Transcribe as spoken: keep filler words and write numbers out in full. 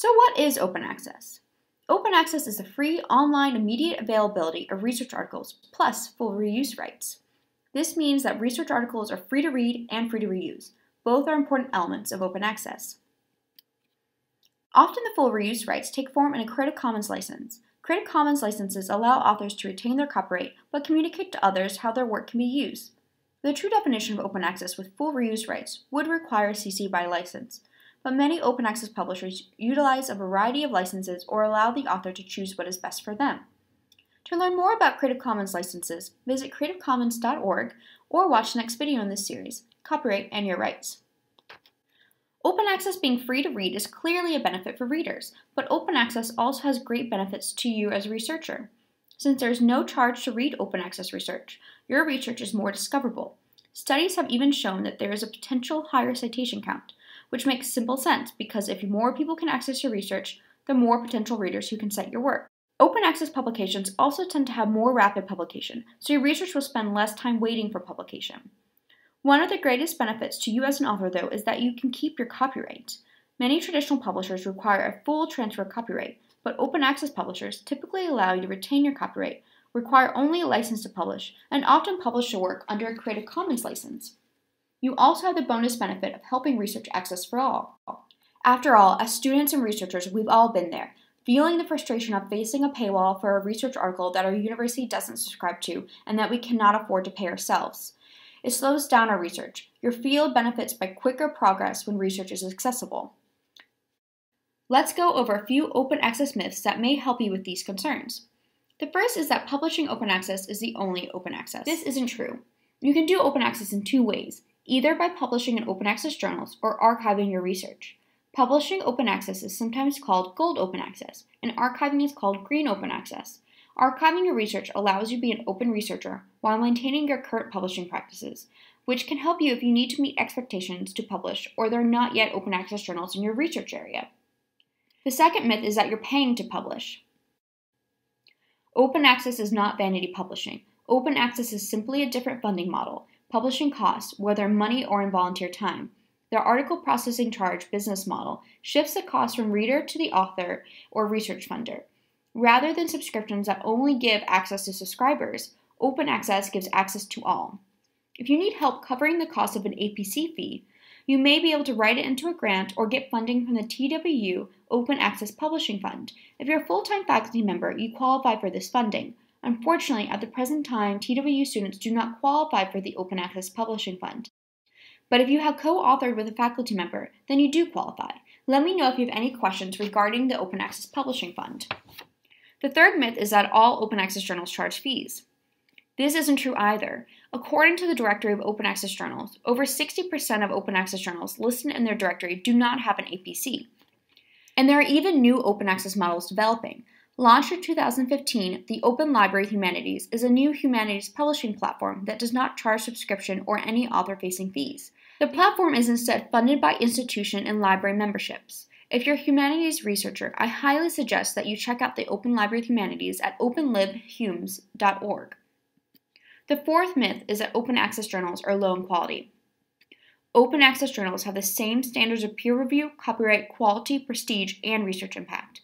So what is open access? Open access is the free, online, immediate availability of research articles plus full reuse rights. This means that research articles are free to read and free to reuse. Both are important elements of open access. Often the full reuse rights take form in a Creative Commons license. Creative Commons licenses allow authors to retain their copyright but communicate to others how their work can be used. The true definition of open access with full reuse rights would require a C C by license, but many open access publishers utilize a variety of licenses or allow the author to choose what is best for them. To learn more about Creative Commons licenses, visit creative commons dot org or watch the next video in this series, Copyright and Your Rights. Open access being free to read is clearly a benefit for readers, but open access also has great benefits to you as a researcher. Since there is no charge to read open access research, your research is more discoverable. Studies have even shown that there is a potential higher citation count, which makes simple sense because if more people can access your research, the more potential readers who can cite your work. Open access publications also tend to have more rapid publication, so your research will spend less time waiting for publication. One of the greatest benefits to you as an author, though, is that you can keep your copyright. Many traditional publishers require a full transfer of copyright, but open access publishers typically allow you to retain your copyright, require only a license to publish, and often publish your work under a Creative Commons license. You also have the bonus benefit of helping research access for all. After all, as students and researchers, we've all been there, feeling the frustration of facing a paywall for a research article that our university doesn't subscribe to and that we cannot afford to pay ourselves. It slows down our research. Your field benefits by quicker progress when research is accessible. Let's go over a few open access myths that may help you with these concerns. The first is that publishing open access is the only open access. This isn't true. You can do open access in two ways, either by publishing in open access journals or archiving your research. Publishing open access is sometimes called gold open access, and archiving is called green open access. Archiving your research allows you to be an open researcher while maintaining your current publishing practices, which can help you if you need to meet expectations to publish or there are not yet open access journals in your research area. The second myth is that you're paying to publish. Open access is not vanity publishing. Open access is simply a different funding model. Publishing costs, whether money or in volunteer time. Their article processing charge business model shifts the cost from reader to the author or research funder. Rather than subscriptions that only give access to subscribers, open access gives access to all. If you need help covering the cost of an A P C fee, you may be able to write it into a grant or get funding from the T W U Open Access Publishing Fund. If you're a full-time faculty member, you qualify for this funding. Unfortunately, at the present time, T W U students do not qualify for the Open Access Publishing Fund. But if you have co-authored with a faculty member, then you do qualify. Let me know if you have any questions regarding the Open Access Publishing Fund. The third myth is that all open access journals charge fees. This isn't true either. According to the Directory of Open Access Journals, over sixty percent of open access journals listed in their directory do not have an A P C. And there are even new open access models developing. Launched in two thousand fifteen, the Open Library of Humanities is a new humanities publishing platform that does not charge subscription or any author-facing fees. The platform is instead funded by institution and library memberships. If you're a humanities researcher, I highly suggest that you check out the Open Library of Humanities at open lib humes dot org. The fourth myth is that open access journals are low in quality. Open access journals have the same standards of peer review, copyright, quality, prestige, and research impact.